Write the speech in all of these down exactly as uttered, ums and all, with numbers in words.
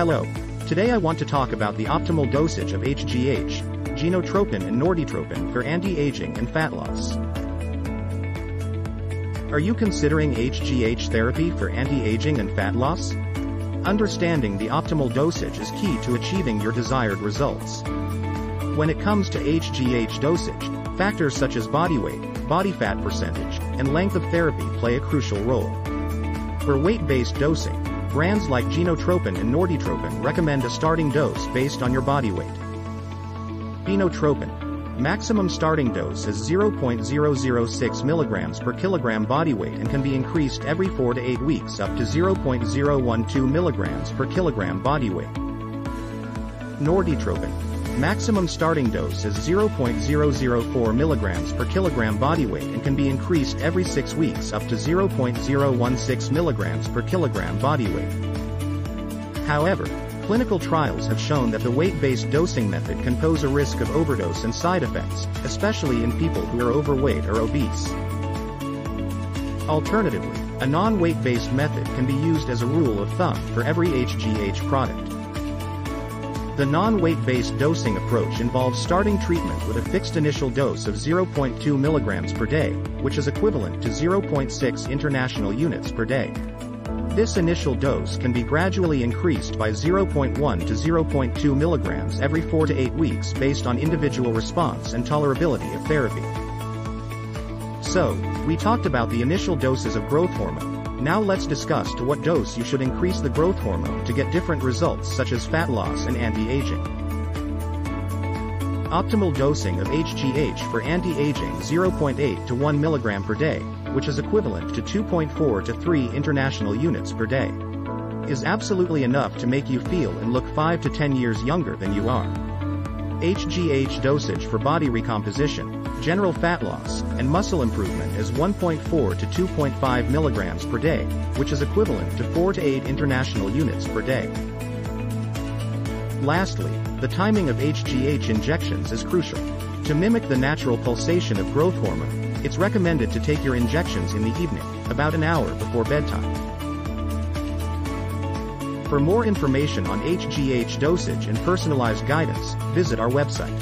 Hello. Today I want to talk about the optimal dosage of H G H, Genotropin and Norditropin for anti-aging and fat loss. Are you considering H G H therapy for anti-aging and fat loss? Understanding the optimal dosage is key to achieving your desired results. When it comes to H G H dosage, factors such as body weight, body fat percentage, and length of therapy play a crucial role. For weight-based dosing, brands like Genotropin and Norditropin recommend a starting dose based on your body weight. Genotropin. Maximum starting dose is zero point zero zero six milligrams per kilogram body weight and can be increased every four to eight weeks up to zero point zero one two milligrams per kilogram body weight. Norditropin. Maximum starting dose is zero point zero zero four milligrams per kilogram body weight and can be increased every six weeks up to zero point zero one six milligrams per kilogram body weight. However, clinical trials have shown that the weight-based dosing method can pose a risk of overdose and side effects, especially in people who are overweight or obese. Alternatively, a non-weight-based method can be used as a rule of thumb for every H G H product. The non-weight-based dosing approach involves starting treatment with a fixed initial dose of zero point two milligrams per day, which is equivalent to zero point six international units per day. This initial dose can be gradually increased by zero point one to zero point two milligrams every four to eight weeks based on individual response and tolerability of therapy. So, we talked about the initial doses of growth hormone. Now let's discuss to what dose you should increase the growth hormone to get different results such as fat loss and anti-aging. Optimal dosing of H G H for anti-aging zero point eight to one milligram per day, which is equivalent to two point four to three international units per day, is absolutely enough to make you feel and look five to ten years younger than you are. H G H dosage for body recomposition, general fat loss, and muscle improvement is one point four to two point five milligrams per day, which is equivalent to four to eight international units per day. Lastly, the timing of H G H injections is crucial. To mimic the natural pulsation of growth hormone, it's recommended to take your injections in the evening, about an hour before bedtime. For more information on H G H dosage and personalized guidance, visit our website.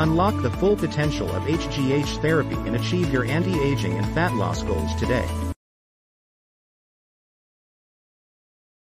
Unlock the full potential of H G H therapy and achieve your anti-aging and fat loss goals today.